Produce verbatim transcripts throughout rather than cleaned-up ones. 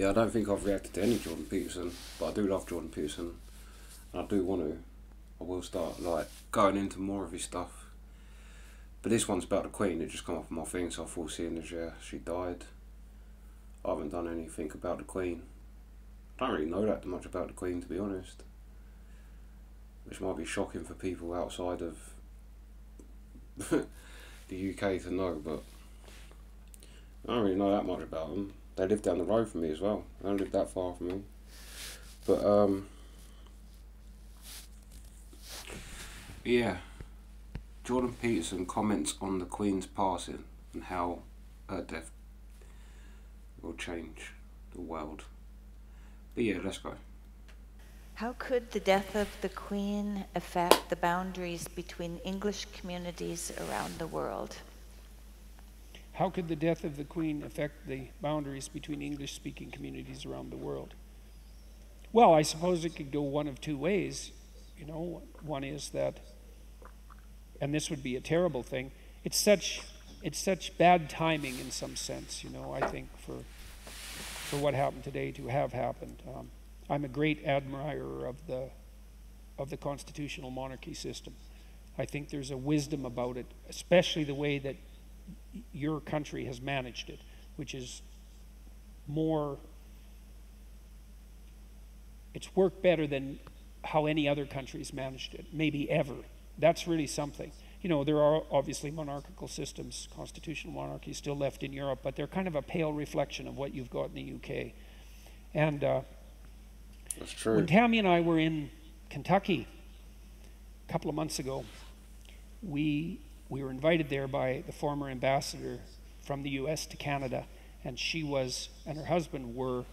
Yeah, I don't think I've reacted to any Jordan Peterson, but I do love Jordan Peterson, and I do want to. I will start like going into more of his stuff. But this one's about the Queen. It just come off my thing, so I thought, seeing as yeah, she died, I haven't done anything about the Queen. I don't really know that much about the Queen, to be honest. Which might be shocking for people outside of the U K to know, but I don't really know that much about them. They live down the road from me as well. They don't live that far from me. But, um... yeah. Jordan Peterson comments on the Queen's passing and how her death will change the world. But yeah, let's go. How could the death of the Queen affect the boundaries between English communities around the world? How could the death of the Queen affect the boundaries between English-speaking communities around the world? Well, I suppose it could go one of two ways. You know, one is that, and this would be a terrible thing, it's such, it's such bad timing in some sense, you know, I think, for, for what happened today to have happened. Um, I'm a great admirer of the, of the constitutional monarchy system. I think there's a wisdom about it, especially the way that your country has managed it, which is more, it's worked better than how any other country's managed it, maybe ever. That's really something. You know, there are obviously monarchical systems, constitutional monarchies still left in Europe, but they're kind of a pale reflection of what you've got in the U K. And uh, that's true. When Tammy and I were in Kentucky a couple of months ago, we We were invited there by the former ambassador from the U S to Canada, and she was, and her husband were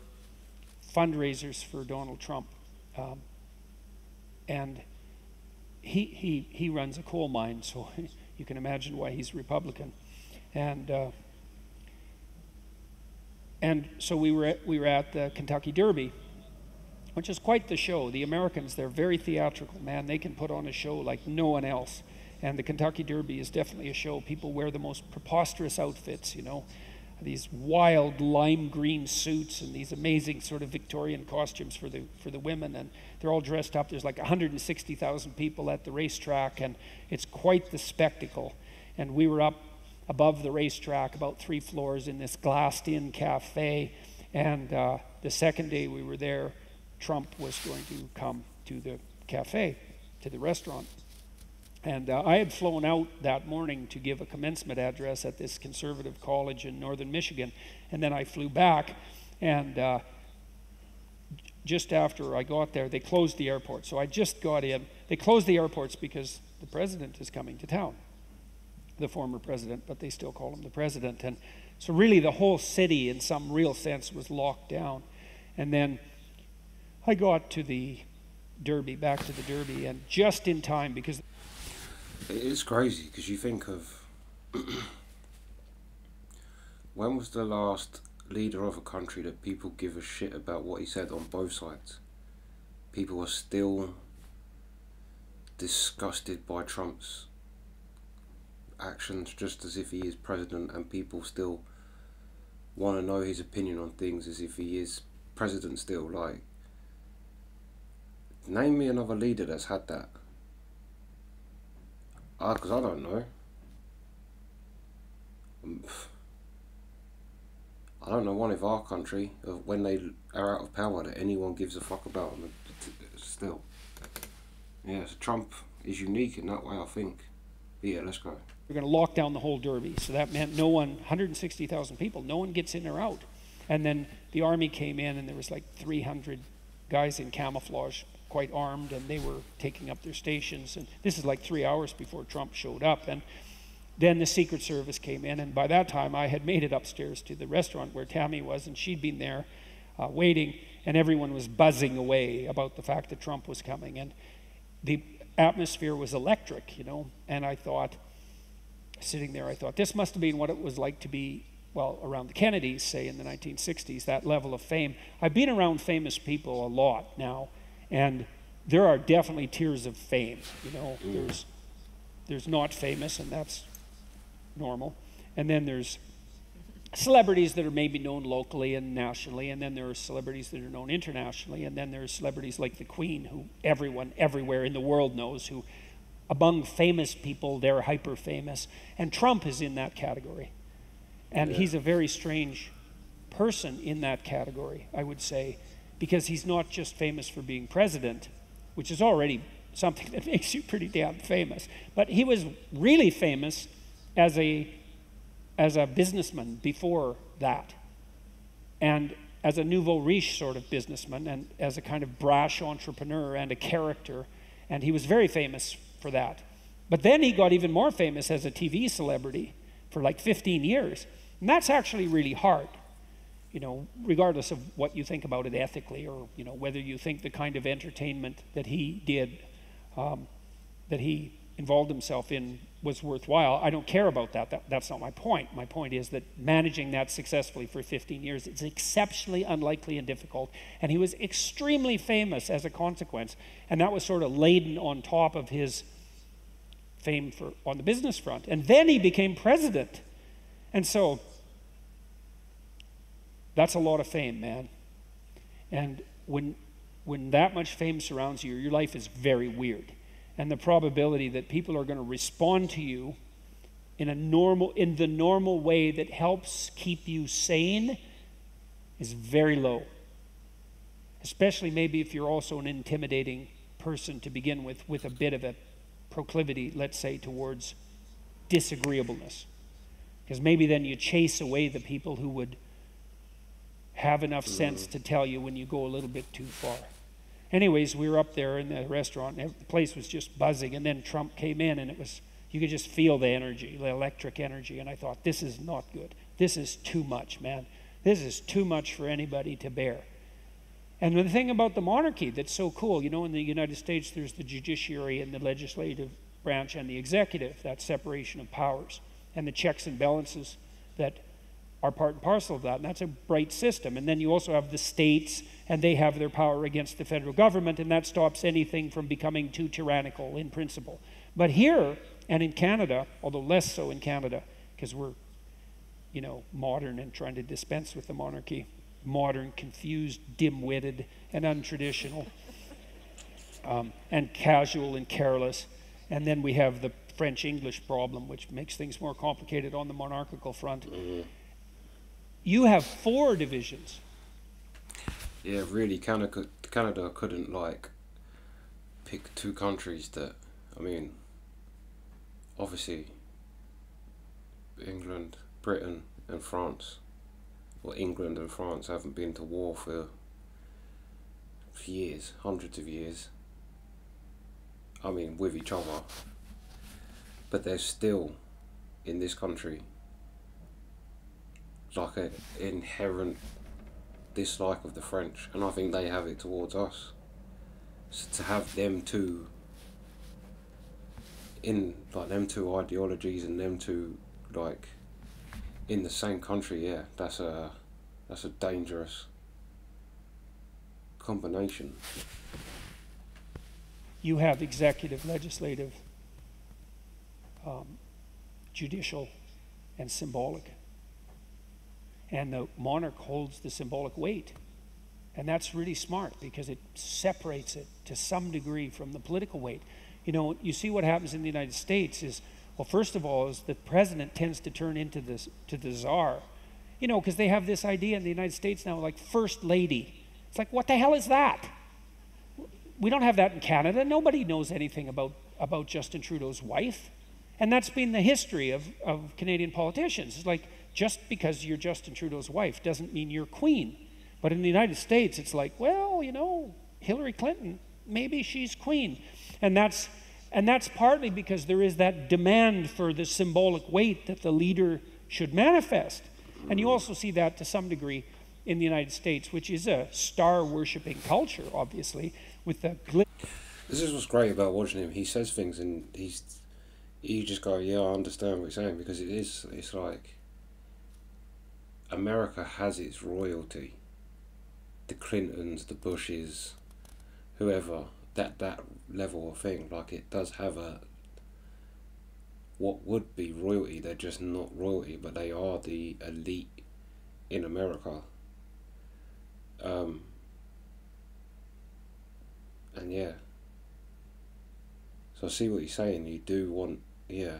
fundraisers for Donald Trump. Um, and he, he, he runs a coal mine, so you can imagine why he's Republican. And, uh, and so we were, at, we were at the Kentucky Derby, which is quite the show. The Americans, they're very theatrical, man. They can put on a show like no one else. And the Kentucky Derby is definitely a show. People wear the most preposterous outfits, you know, these wild lime green suits and these amazing sort of Victorian costumes for the for the women, and they're all dressed up. There's like one hundred sixty thousand people at the racetrack, and it's quite the spectacle. And we were up above the racetrack, about three floors, in this glassed-in cafe. And uh, the second day we were there, Trump was going to come to the cafe, to the restaurant. And uh, I had flown out that morning to give a commencement address at this conservative college in northern Michigan. And then I flew back, and uh, just after I got there, they closed the airport. So I just got in. They closed the airports because the president is coming to town, the former president, but they still call him the president. And so really the whole city, in some real sense, was locked down. And then I got to the Derby, back to the Derby, and just in time, because it is crazy, because you think of when was the last leader of a country that people give a shit about what he said on both sides? People are still disgusted by Trump's actions just as if he is president, and people still want to know his opinion on things as if he is president still. Like, name me another leader that's had that. Ah, because I don't know. I don't know one of our country, when they are out of power, that anyone gives a fuck about them still. Yeah, so Trump is unique in that way, I think. But yeah, let's go. We're going to lock down the whole Derby. So that meant no one, one hundred sixty thousand people, no one gets in or out. And then the army came in, and there was like three hundred guys in camouflage, quite armed, and they were taking up their stations. And this is like three hours before Trump showed up. And then the Secret Service came in, and by that time I had made it upstairs to the restaurant where Tammy was, and she'd been there uh, waiting, and everyone was buzzing away about the fact that Trump was coming. And the atmosphere was electric, you know. And I thought, sitting there, I thought, this must have been what it was like to be, well, around the Kennedys, say, in the nineteen sixties, that level of fame. I've been around famous people a lot now, and there are definitely tiers of fame, you know. There's, there's not famous, and that's normal. And then there's celebrities that are maybe known locally and nationally, and then there are celebrities that are known internationally, and then there are celebrities like the Queen, who everyone everywhere in the world knows, who among famous people, they're hyper-famous, and Trump is in that category. And yeah. he's a very strange person in that category, I would say, because he's not just famous for being president, which is already something that makes you pretty damn famous, but he was really famous as a as a businessman before that, and as a nouveau riche sort of businessman, and as a kind of brash entrepreneur and a character, and he was very famous for that. But then he got even more famous as a T V celebrity for like fifteen years, and that's actually really hard, you know, regardless of what you think about it ethically, or, you know, whether you think the kind of entertainment that he did, um, that he involved himself in, was worthwhile. I don't care about that. that. That's not my point. My point is that managing that successfully for fifteen years is exceptionally unlikely and difficult, and he was extremely famous as a consequence, and that was sort of laden on top of his fame for, on the business front. And then he became president, and so that's a lot of fame, man. And when, when that much fame surrounds you, your life is very weird. And the probability that people are going to respond to you in a normal, in the normal way that helps keep you sane is very low. Especially maybe if you're also an intimidating person to begin with, with a bit of a proclivity, let's say, towards disagreeableness. Because maybe then you chase away the people who would have enough mm-hmm. sense to tell you when you go a little bit too far. Anyways, we were up there in the restaurant, and the place was just buzzing, and then Trump came in, and it was, you could just feel the energy, the electric energy, and I thought, this is not good. This is too much, man. This is too much for anybody to bear. And the thing about the monarchy that's so cool, you know, in the United States, there's the judiciary and the legislative branch and the executive, that separation of powers, and the checks and balances that are part and parcel of that, and that's a bright system. And then you also have the states, and they have their power against the federal government, and that stops anything from becoming too tyrannical in principle. But here, and in Canada, although less so in Canada, because we're, you know, modern and trying to dispense with the monarchy, modern, confused, dim-witted, and untraditional, um, and casual and careless. And then we have the French-English problem, which makes things more complicated on the monarchical front. Mm-hmm. You have four divisions. Yeah, really, Canada, Canada couldn't, like, pick two countries that, I mean, obviously, England, Britain, and France, or England and France haven't been to war for years, hundreds of years, I mean, with each other, but they're still, in this country, like an inherent dislike of the French, and I think they have it towards us. So to have them two in, like, them two ideologies and them two, like, in the same country, yeah, that's a that's a dangerous combination. You have executive, legislative, um, judicial, and symbolic. And the monarch holds the symbolic weight. And that's really smart because it separates it to some degree from the political weight. You know, you see what happens in the United States is, well, first of all, is the president tends to turn into this, to the czar. You know, because they have this idea in the United States now, like first lady. It's like, what the hell is that? We don't have that in Canada. Nobody knows anything about, about Justin Trudeau's wife. And that's been the history of, of Canadian politicians. It's like, just because you're Justin Trudeau's wife doesn't mean you're queen. But in the United States, it's like, well, you know, Hillary Clinton, maybe she's queen. And that's, and that's partly because there is that demand for the symbolic weight that the leader should manifest. And you also see that to some degree in the United States, which is a star-worshipping culture, obviously, with the glitter. This is what's great about watching him. He says things and he's... You just go, yeah, I understand what you're saying, because it is, it's like, America has its royalty, the Clintons, the Bushes, whoever, that, that level of thing, like it does have a, what would be royalty, they're just not royalty, but they are the elite in America. Um, and yeah. So I see what you're saying, you do want, yeah.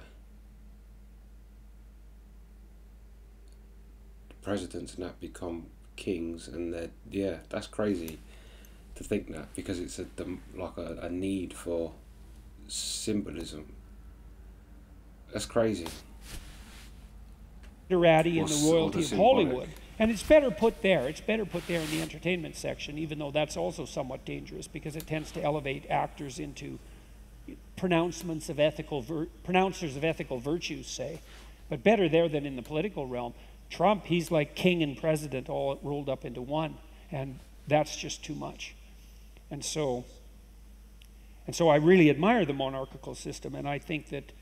The presidents and that become kings, and they're, yeah, that's crazy to think that, because it's a, like a, a need for symbolism. That's crazy. Ratty and the royalty of Hollywood. And it's better put there. It's better put there in the entertainment section, even though that's also somewhat dangerous because it tends to elevate actors into pronouncements of ethical, vir pronouncers of ethical virtues, say. But better there than in the political realm. Trump, he's like king and president all rolled up into one. And that's just too much. And so, and so I really admire the monarchical system, and I think that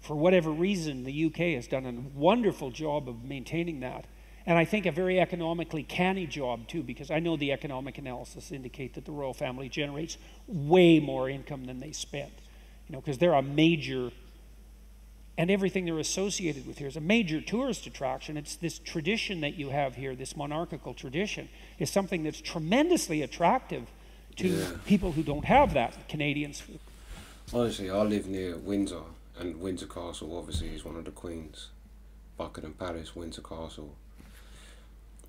for whatever reason, the U K has done a wonderful job of maintaining that. And I think a very economically canny job too, because I know the economic analysis indicate that the royal family generates way more income than they spend. You know, because they're a major, and everything they're associated with here is a major tourist attraction. It's this tradition that you have here, this monarchical tradition, is something that's tremendously attractive to yeah. people who don't have that, Canadians. Honestly, I live near Windsor. And Windsor Castle, obviously, is one of the Queen's. Buckingham Palace, Windsor Castle.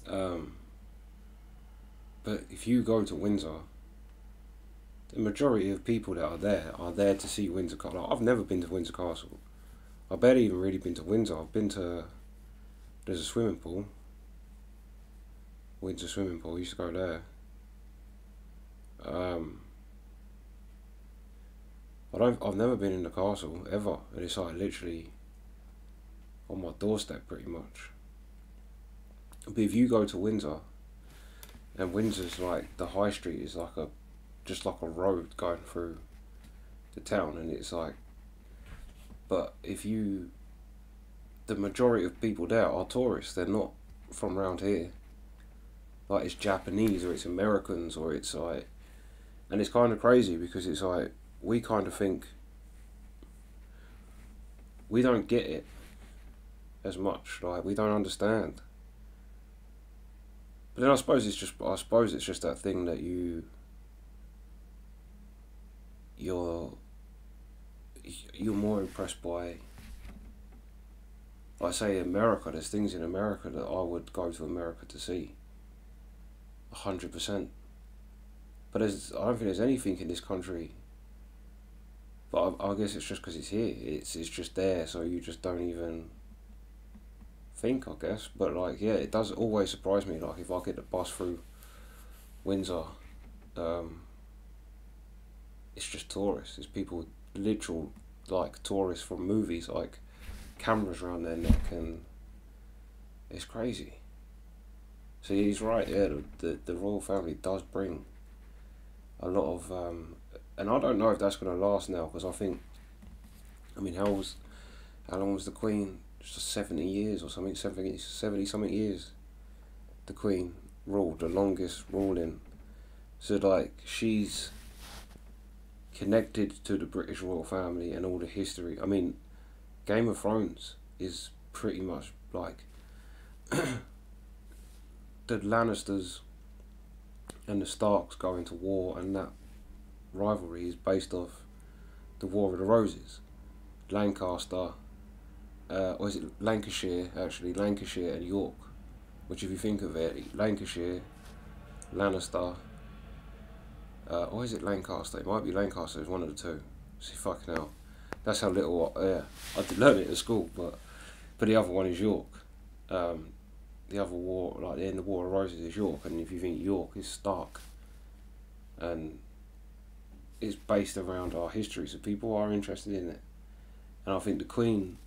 Um, but if you go to Windsor, the majority of people that are there are there to see Windsor Castle. Like, I've never been to Windsor Castle. I've barely even really been to Windsor. I've been to... There's a swimming pool. Windsor swimming pool. I used to go there. Um... I don't, I've never been in the castle, ever, and it's like literally on my doorstep pretty much. But if you go to Windsor, and Windsor's like, the high street is like a, just like a road going through the town, and it's like, but if you, the majority of people there are tourists, they're not from around here. Like, it's Japanese, or it's Americans, or it's like, and it's kind of crazy, because it's like, we kind of think we don't get it as much, like we don't understand. But then I suppose it's just I suppose it's just that thing that you you're you're more impressed by. I say America, there's things in America that I would go to America to see. A hundred percent. But there's, I don't think there's anything in this country. But I, I guess it's just because it's here. It's it's just there, so you just don't even think, I guess. But like, yeah, it does always surprise me. Like, if I get the bus through Windsor, um, it's just tourists. It's people, literal, like, tourists from movies, like, cameras around their neck, and it's crazy. So he's right, yeah, the, the, the royal family does bring a lot of... Um, And I don't know if that's going to last now, because I think, I mean, how was, how long was the Queen? Just seventy years or something, seventy something years. The Queen ruled, the longest ruling. So like, she's connected to the British royal family and all the history. I mean, Game of Thrones is pretty much like the Lannisters and the Starks going to war, and that rivalry is based off the War of the Roses. Lancaster, uh, or is it Lancashire, actually, Lancashire and York, which if you think of it, Lancashire, Lannister, uh, or is it Lancaster? It might be Lancaster, it's one of the two. See, fucking hell. That's how little, I, yeah, I learned it at school, but, but the other one is York. Um, the other war, like the end of War of the Roses is York, and if you think York, is Stark. And it's based around our history, so people are interested in it. And I think the Queen,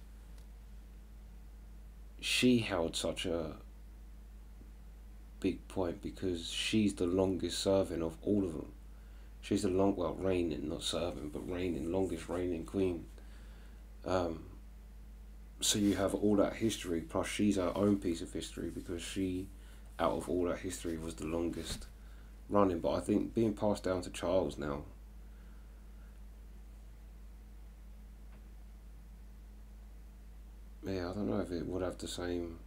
she held such a big point because she's the longest serving of all of them. She's the long, well, reigning, not serving, but reigning, longest reigning Queen. Um, so you have all that history, plus she's her own piece of history because she, out of all that history, was the longest running. But I think being passed down to Charles now, yeah, I don't know if it would have the same...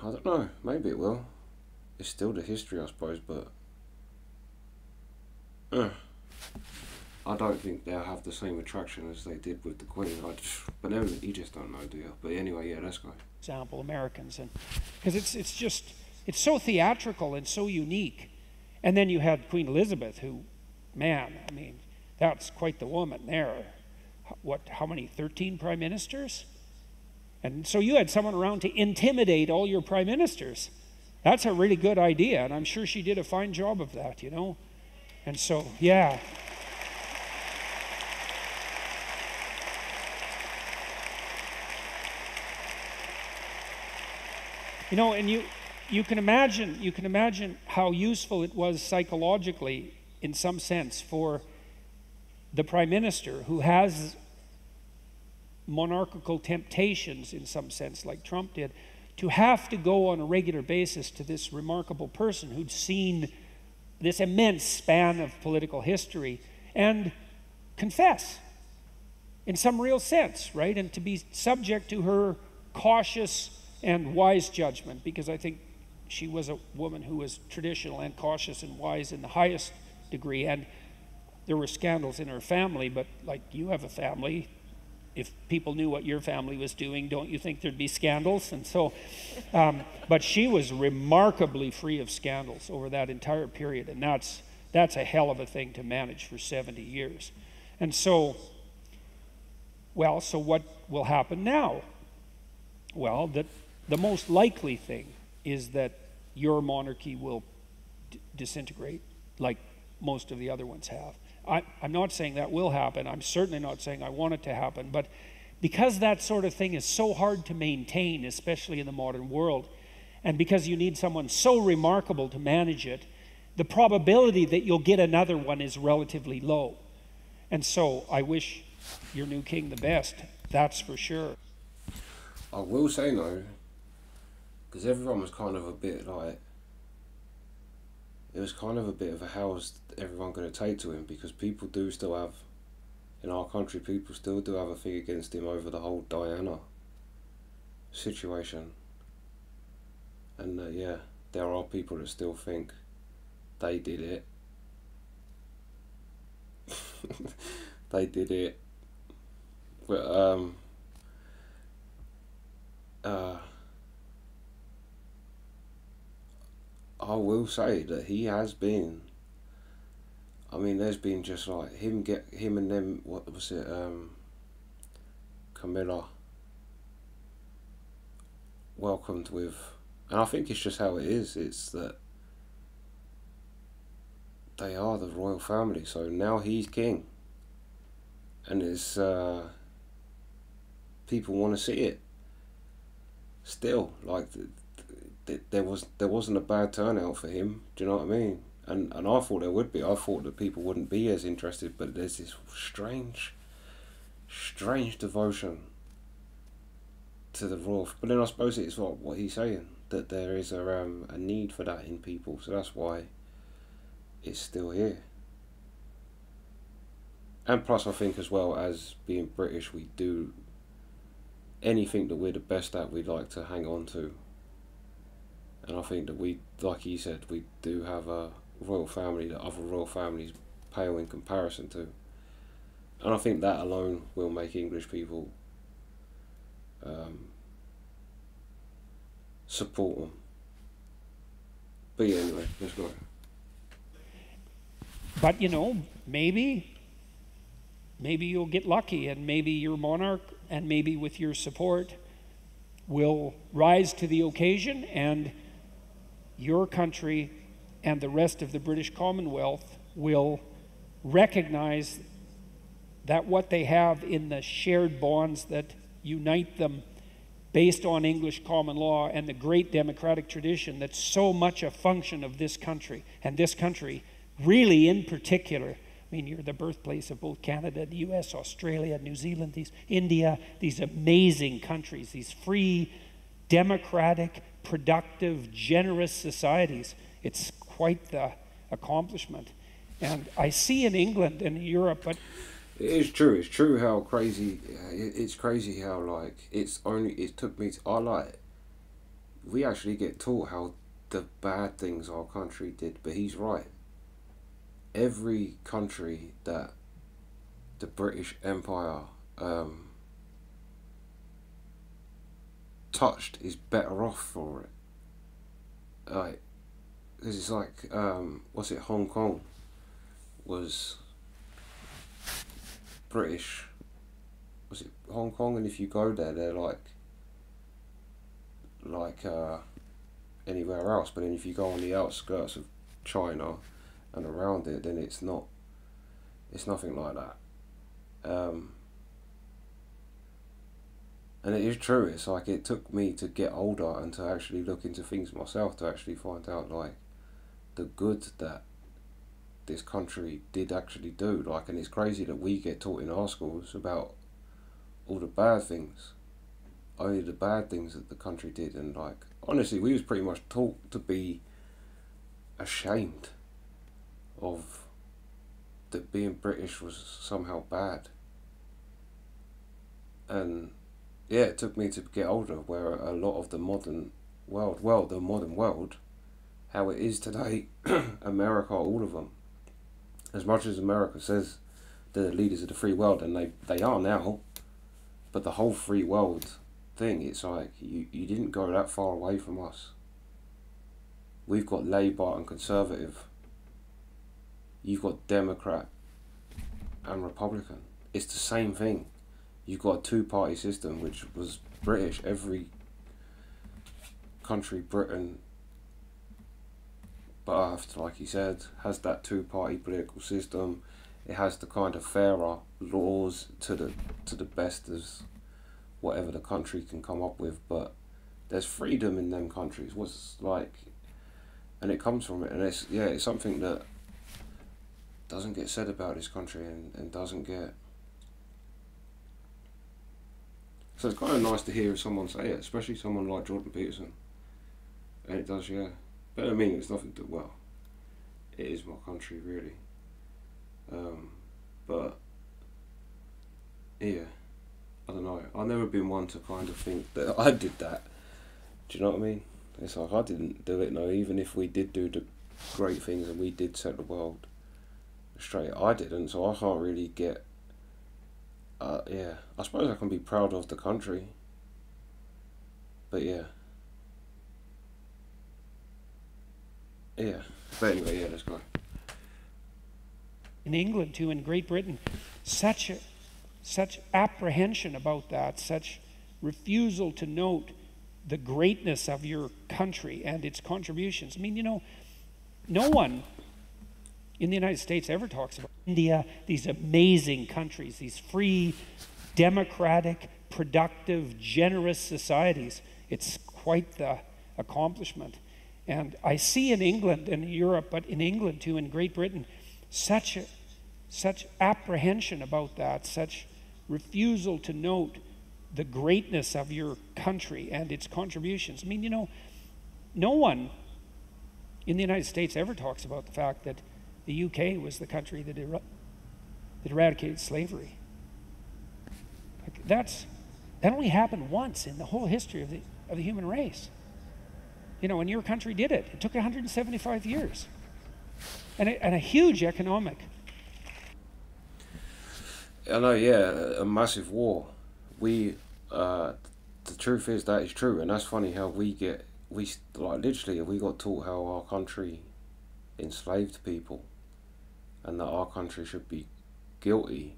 I don't know, maybe it will. It's still the history, I suppose, but uh, I don't think they'll have the same attraction as they did with the Queen. I just, but no, you just don't know, do you? But anyway, yeah, let's go. Example, Americans, and because it's it's just it's so theatrical and so unique. And then you had Queen Elizabeth, who, man, I mean, that's quite the woman there. What? How many? thirteen prime ministers? And so you had someone around to intimidate all your prime ministers. That's a really good idea, and I'm sure she did a fine job of that, you know? And so, yeah. You know, and you, you can imagine, you can imagine how useful it was psychologically, in some sense, for the prime minister who has monarchical temptations, in some sense, like Trump did, to have to go on a regular basis to this remarkable person who'd seen this immense span of political history and confess in some real sense, right? And to be subject to her cautious and wise judgment, because I think she was a woman who was traditional and cautious and wise in the highest degree. And there were scandals in her family, but like you have a family, if people knew what your family was doing, don't you think there'd be scandals? And so, um, but she was remarkably free of scandals over that entire period, and that's that's a hell of a thing to manage for seventy years. And so, well, so what will happen now? Well, that the most likely thing is that your monarchy will d disintegrate, like most of the other ones have. I, I'm not saying that will happen. I'm certainly not saying I want it to happen. But because that sort of thing is so hard to maintain, especially in the modern world, and because you need someone so remarkable to manage it, the probability that you'll get another one is relatively low. And so I wish your new king the best, that's for sure. I will say no, because everyone was kind of a bit like, it was kind of a bit of a how's everyone going to take to him, because people do still have, in our country, people still do have a thing against him over the whole Diana situation. And uh, yeah, there are people that still think they did it. They did it. But, um, uh, I will say that he has been, I mean, there's been just like him get him and them, what was it, um, Camilla welcomed with, and I think it's just how it is, it's that they are the royal family, so now he's king, and it's, uh, people want to see it, still, like, the, there was there wasn't a bad turnout for him, do you know what I mean? And and I thought there would be. I thought that people wouldn't be as interested, but there's this strange, strange devotion to the royal. But then I suppose it's what what he's saying, that there is a um a need for that in people, so that's why it's still here. And plus, I think as well as being British, we do anything that we're the best at, we like to hang on to. And I think that we, like he said, we do have a royal family that other royal families pale in comparison to. And I think that alone will make English people um, support them. But yeah, anyway, let's go. But you know, maybe, maybe you'll get lucky, and maybe your monarch, and maybe with your support, will rise to the occasion, and your country and the rest of the British Commonwealth will recognize that what they have in the shared bonds that unite them based on English common law and the great democratic tradition that's so much a function of this country, and this country really in particular. I mean, you're the birthplace of both Canada, the U S, Australia, New Zealand, these, India, these amazing countries, these free, democratic, productive, generous societies. It's quite the accomplishment. And I see in England and Europe, but it is true. It's true how crazy, it's crazy how, like, it's only, it took me to, I like, we actually get taught how the bad things our country did, but he's right. Every country that the British Empire um, touched is better off for it. Like, because it's like, um, what's it, Hong Kong was British, was it Hong Kong? And if you go there, they're like, like uh, anywhere else. But then if you go on the outskirts of China and around it, then it's not, it's nothing like that. Um, and it is true, it's like it took me to get older and to actually look into things myself to actually find out like the good that this country did actually do. Like, and it's crazy that we get taught in our schools about all the bad things, only the bad things that the country did. And like, honestly, we was pretty much taught to be ashamed of that being British was somehow bad. And yeah, it took me to get older, where a lot of the modern world, well, the modern world, how it is today, America, all of them, as much as America says they're the leaders of the free world, and they, they are now, but the whole free world thing, it's like, you, you didn't go that far away from us. We've got Labour and Conservative. You've got Democrat and Republican. It's the same thing. You've got a two-party system, which was British. Every country, Britain, but after, like he said, has that two-party political system. It has the kind of fairer laws to the to the best of whatever the country can come up with. But there's freedom in them countries. What's like, and it comes from it. And it's, yeah, it's something that doesn't get said about this country, and, and doesn't get. So it's kind of nice to hear someone say it, especially someone like Jordan Peterson. And it does, yeah. But I mean, it's nothing to, well, it is my country, really. Um, but, yeah, I don't know. I've never been one to kind of think that I did that. Do you know what I mean? It's like, I didn't do it, no. Even if we did do the great things and we did set the world straight, I didn't, so I can't really get, uh, yeah, I suppose I can be proud of the country, but yeah, yeah, but anyway, yeah, let's go. In England too, in Great Britain, such, a, such apprehension about that, such refusal to note the greatness of your country and its contributions. I mean, you know, no one in the United States ever talks about India, these amazing countries, these free, democratic, productive, generous societies. It's quite the accomplishment. And I see in England and Europe, but in England too, in Great Britain, such, a, such apprehension about that, such refusal to note the greatness of your country and its contributions. I mean, you know, no one in the United States ever talks about the fact that the U K was the country that, er that eradicated slavery. Like, that's, that only happened once in the whole history of the, of the human race. You know, and your country did it. It took one hundred seventy-five years. And a, and a huge economic. I know, yeah, a massive war. We, uh, the truth is that is true. And that's funny how we get, we like literally, we got taught how our country enslaved people, and that our country should be guilty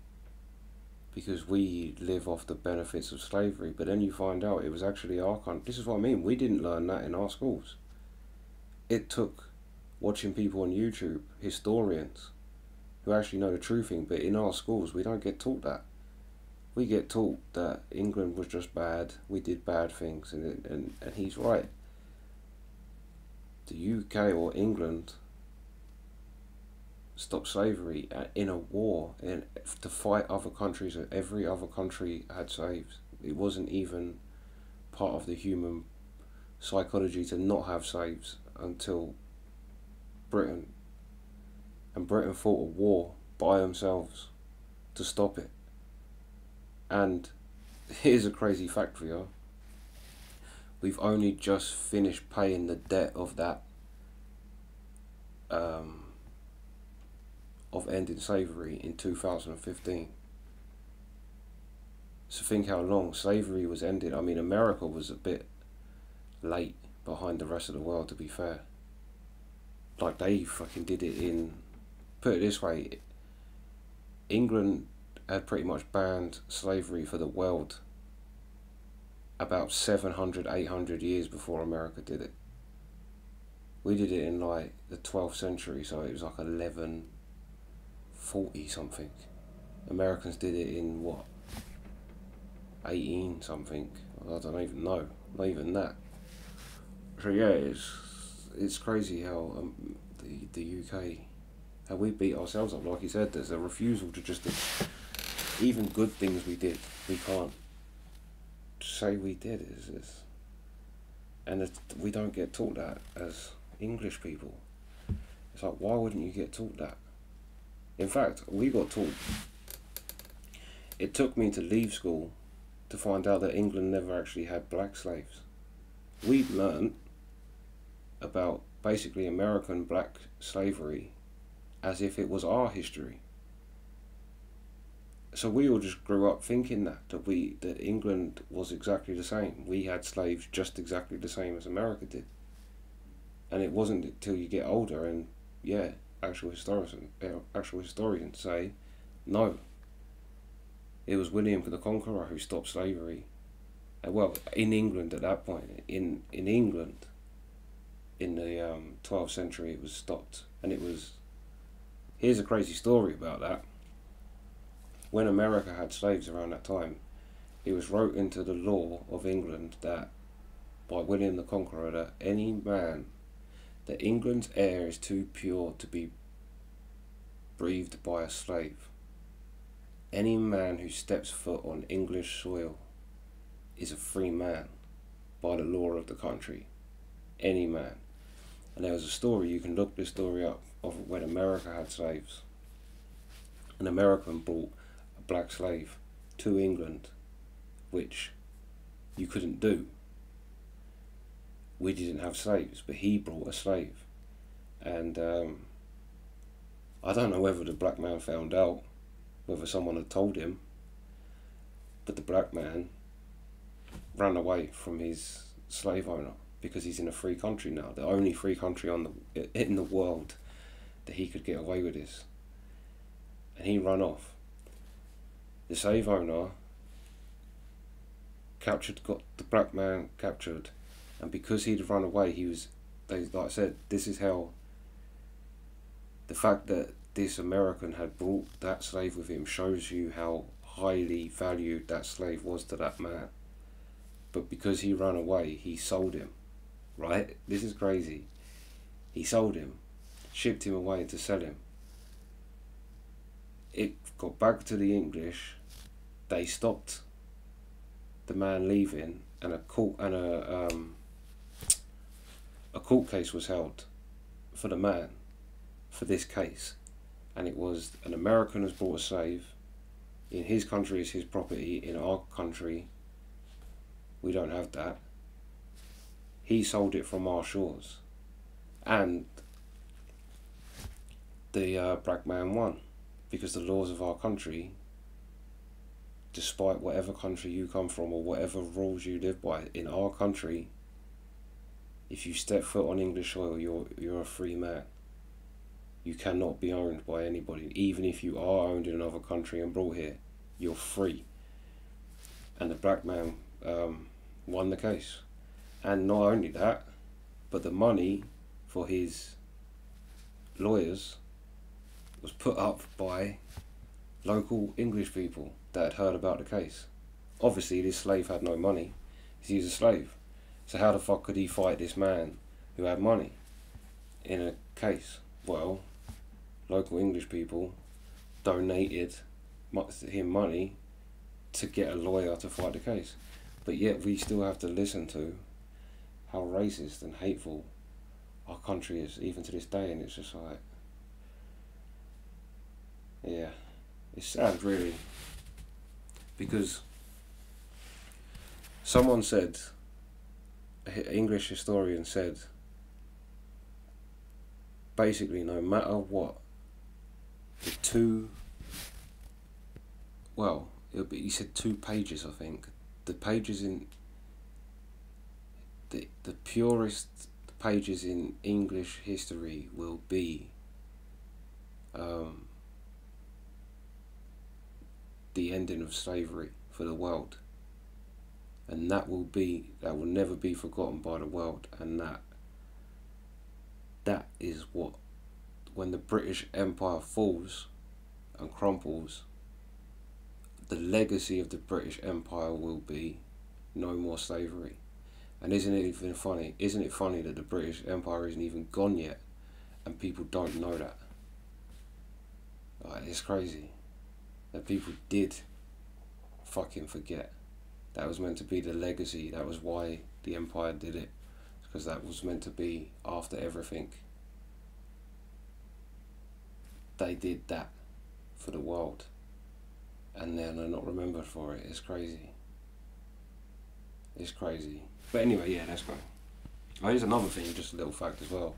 because we live off the benefits of slavery. But then you find out it was actually our country. This is what I mean, we didn't learn that in our schools. It took watching people on YouTube, historians who actually know the true thing, but in our schools we don't get taught that. We get taught that England was just bad, we did bad things, and, and, and he's right. The U K or England stop slavery in a war and to fight other countries that every other country had saved. It wasn't even part of the human psychology to not have saves until Britain. And Britain fought a war by themselves to stop it. And here's a crazy fact for you. We've only just finished paying the debt of that, um, of ending slavery in two thousand fifteen. So think how long slavery was ended. I mean, America was a bit late behind the rest of the world, to be fair. Like, they fucking did it in, put it this way, England had pretty much banned slavery for the world about seven hundred, eight hundred years before America did it. We did it in like the twelfth century, so it was like eleven forty something. Americans did it in what? eighteen something. I don't even know. Not even that. So yeah, it's it's crazy how um, the the U K, how we beat ourselves up. Like you said, there's a refusal to just even good things we did. We can't say we did. Is is, and it's, we don't get taught that as English people. It's like, why wouldn't you get taught that? In fact, we got taught. It took me to leave school to find out that England never actually had black slaves. We'd learnt about basically American black slavery as if it was our history. So we all just grew up thinking that, that, we, that England was exactly the same. We had slaves just exactly the same as America did. And it wasn't until you get older and, yeah, actual historians, actual historians say, no. It was William the Conqueror who stopped slavery. And well, in England at that point, in, in England, in the um, twelfth century, it was stopped. And it was, here's a crazy story about that. When America had slaves around that time, it was wrote into the law of England that, by William the Conqueror, that any man, that England's air is too pure to be breathed by a slave. Any man who steps foot on English soil is a free man by the law of the country. Any man. And there was a story, you can look this story up, of when America had slaves. An American brought a black slave to England, which you couldn't do. We didn't have slaves, but he brought a slave. And um, I don't know whether the black man found out, whether someone had told him, but the black man ran away from his slave owner because he's in a free country now, the only free country on the in the world that he could get away with this, and he ran off. The slave owner captured, got the black man captured, and because he'd run away, he was, they, like I said, this is how the fact that this American had brought that slave with him shows you how highly valued that slave was to that man. But because he ran away, he sold him, right? This is crazy. He sold him, shipped him away to sell him. It got back to the English. They stopped the man leaving, and a court and a um, a court case was held for the man for this case. And it was an American has bought a slave. In his country, it's his property. In our country, we don't have that. He sold it from our shores. And the uh, black man won. Because the laws of our country, despite whatever country you come from or whatever rules you live by, in our country, if you step foot on English soil, you're, you're a free man. You cannot be owned by anybody. Even if you are owned in another country and brought here, you're free. And the black man um, won the case. And not only that, but the money for his lawyers was put up by local English people that had heard about the case. Obviously, this slave had no money. He was a slave. So how the fuck could he fight this man who had money in a case? Well, local English people donated him money to get a lawyer to fight the case. But yet we still have to listen to how racist and hateful our country is, even to this day. And it's just like, yeah, it's sad really, because someone said an English historian said, basically, no matter what, the two, well, it'll be, he said two pages, I think, the pages in, the, the purest pages in English history will be um, the ending of slavery for the world, and that will be, that will never be forgotten by the world, and that that is what, when the British Empire falls and crumples, the legacy of the British Empire will be no more slavery. And isn't it even funny? Isn't it funny that the British Empire isn't even gone yet, and people don't know that? Like, it's crazy that people did fucking forget. That was meant to be the legacy. That was why the Empire did it, because that was meant to be after everything. They did that for the world, and then they're not remembered for it. It's crazy. It's crazy. But anyway, yeah, that's great. Oh, here's another thing, just a little fact as well.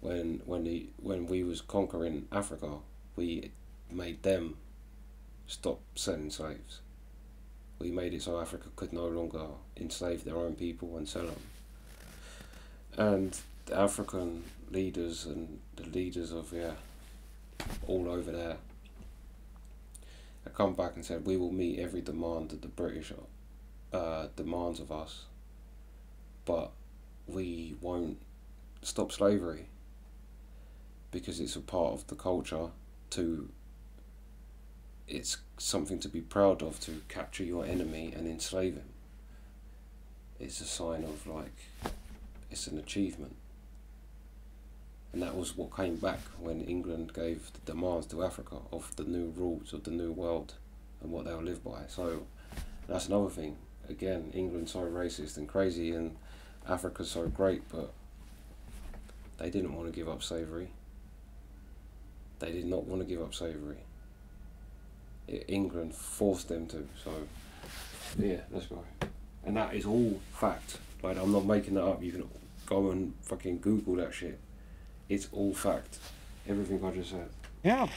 When when the when we was conquering Africa, we made them stop selling slaves. We made it so Africa could no longer enslave their own people and sell them. And the African leaders and the leaders of yeah, all over there, have come back and said, we will meet every demand that the British uh, demands of us, but we won't stop slavery because it's a part of the culture to, it's something to be proud of, to capture your enemy and enslave him. It's a sign of, like, it's an achievement. And that was what came back when England gave the demands to Africa of the new rules of the new world and what they'll live by. So that's another thing. Again, England's so racist and crazy, and Africa's so great, but they didn't want to give up slavery. They did not want to give up slavery. It, England forced them to. So yeah, let's go. And that is all fact. Like, I'm not making that up. You can go and fucking Google that shit. It's all fact. Everything I just said. Yeah.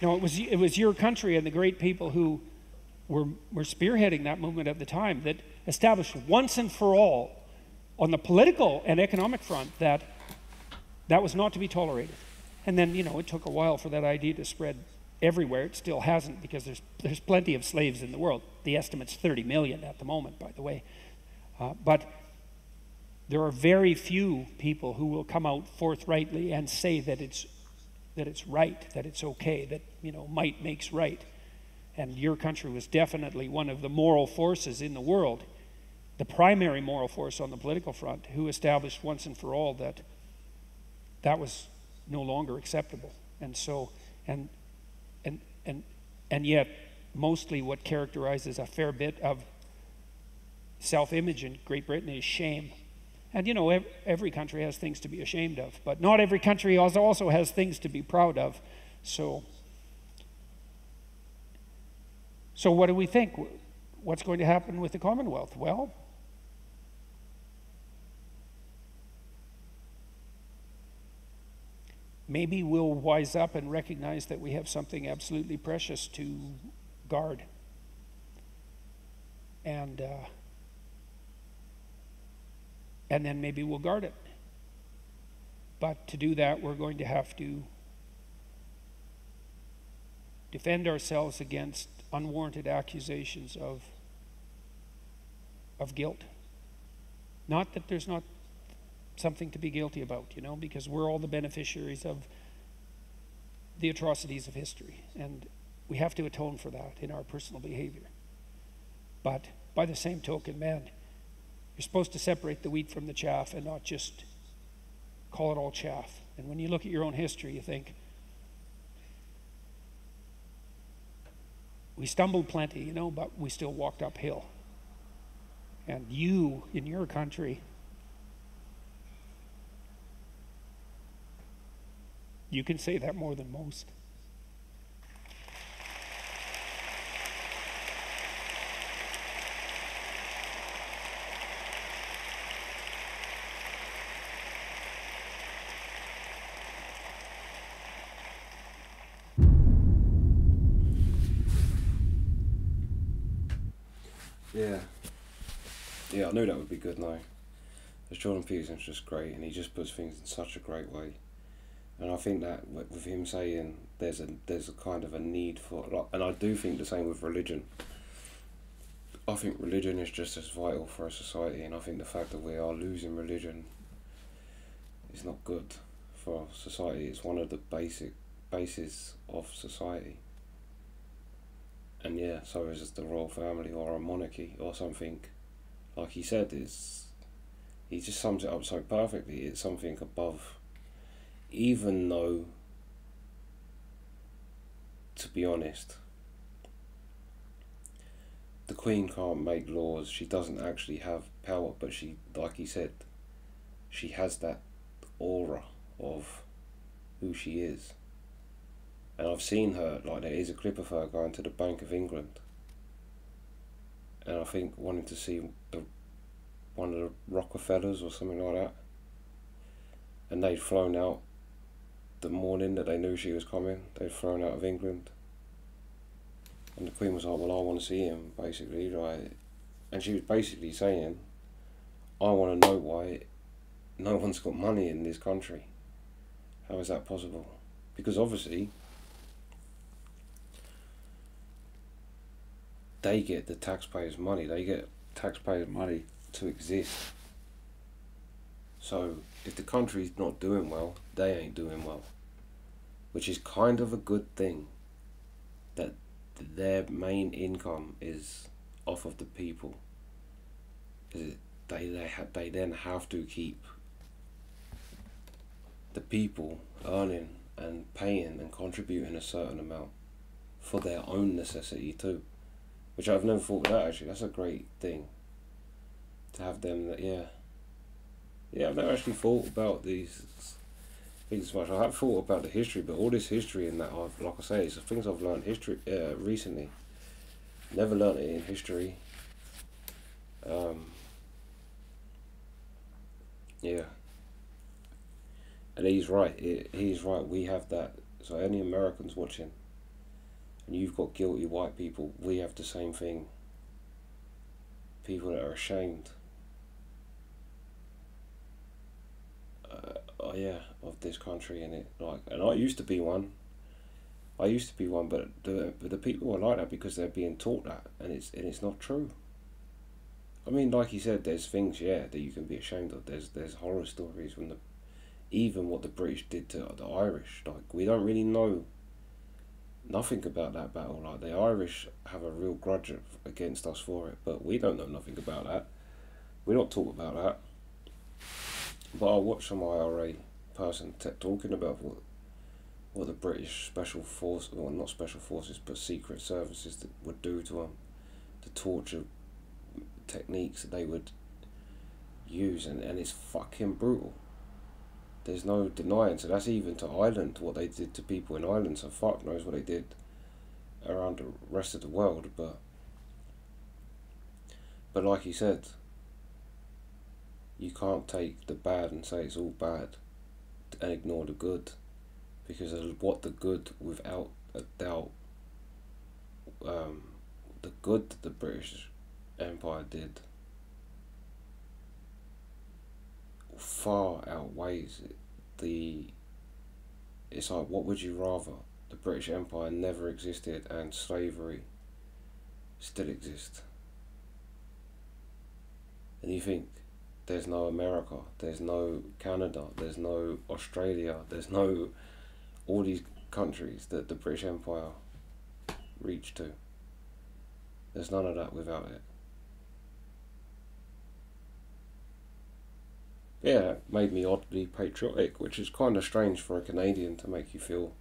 No, it was it was your country and the great people who were were spearheading that movement at the time that established once and for all, on the political and economic front, that that was not to be tolerated. And then, you know, it took a while for that idea to spread everywhere. It still hasn't, because there's there's plenty of slaves in the world. The estimate's thirty million at the moment, by the way. Uh, but there are very few people who will come out forthrightly and say that it's that it's right, that it's okay, that, you know, might makes right. And your country was definitely one of the moral forces in the world, the primary moral force on the political front, who established once and for all that that was no longer acceptable. And so, and and and and yet, mostly what characterizes a fair bit of self-image in Great Britain is shame. And, you know, every country has things to be ashamed of, but not every country also has things to be proud of. So, so what do we think? What's going to happen with the Commonwealth? Well, maybe we'll wise up and recognize that we have something absolutely precious to guard. And... Uh, And then maybe we'll guard it. But to do that, we're going to have to defend ourselves against unwarranted accusations of, of guilt. Not that there's not something to be guilty about, you know, because we're all the beneficiaries of the atrocities of history. And we have to atone for that in our personal behavior. But by the same token, man, you're supposed to separate the wheat from the chaff and not just call it all chaff. And when you look at your own history, you think, we stumbled plenty, you know, but we still walked uphill. And you, in your country, you can say that more than most. Yeah. Yeah, I knew that would be good now. Because Jordan Peterson's just great, and he just puts things in such a great way. And I think that with him saying there's a there's a kind of a need for, like, and I do think the same with religion. I think religion is just as vital for a society, and I think the fact that we are losing religion is not good for our society. It's one of the basic bases of society. And yeah, so is the royal family or a monarchy or something. Like he said, it's, he just sums it up so perfectly. It's something above. Even though, to be honest, the Queen can't make laws, she doesn't actually have power, but she, like he said, she has that aura of who she is. And I've seen her, like, there is a clip of her going to the Bank of England, and I think wanting to see the one of the Rockefellers or something like that, and they'd flown out the morning that they knew she was coming. They'd flown out of England, and the Queen was like, well, I want to see him, basically, right? And she was basically saying, I want to know why no one's got money in this country. How is that possible? Because obviously they get the taxpayers' money, they get taxpayers' money to exist. So if the country's not doing well, they ain't doing well, which is kind of a good thing, that their main income is off of the people. Is it, they, they, ha they then have to keep the people earning and paying and contributing a certain amount for their own necessity too, which I've never thought of that, actually. That's a great thing to have them, that, yeah. Yeah, I've never actually thought about these things much. I have thought about the history, but all this history and that, I've, like I say, it's the things I've learned history uh, recently. Never learned it in history. Um, yeah. And he's right. It, he's right. We have that. So any Americans watching, and you've got guilty white people, we have the same thing. People that are ashamed. Oh yeah, of this country, and it, like, and I used to be one. I used to be one, but the but the people are like that because they're being taught that, and it's and it's not true. I mean, like you said, there's things, yeah, that you can be ashamed of. There's there's horror stories from the, even what the British did to the Irish. Like, we don't really know nothing about that battle. Like, the Irish have a real grudge against us for it, but we don't know nothing about that. We're not taught about that. But I watched some I R A person t talking about what, what the British special force, well, not special forces, but secret services that would do to them, the torture techniques that they would use, and, and it's fucking brutal. There's no denying. So that's even to Ireland, what they did to people in Ireland, so fuck knows what they did around the rest of the world, but, but like he said, you can't take the bad and say it's all bad and ignore the good, because of what the good, without a doubt, um, the good that the British Empire did far outweighs it. The, it's like, what would you rather? The British Empire never existed and slavery still exists. And you think, there's no America, there's no Canada, there's no Australia, there's no all these countries that the British Empire reached to. There's none of that without it. Yeah, it made me oddly patriotic, which is kind of strange for a Canadian to make you feel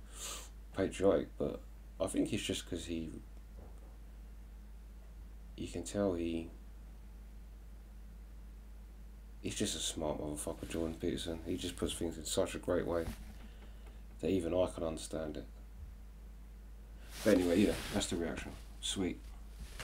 patriotic, but I think it's just because he, you can tell he, he's just a smart motherfucker, Jordan Peterson. He just puts things in such a great way that even I can understand it. But anyway, yeah, that's the reaction. Sweet.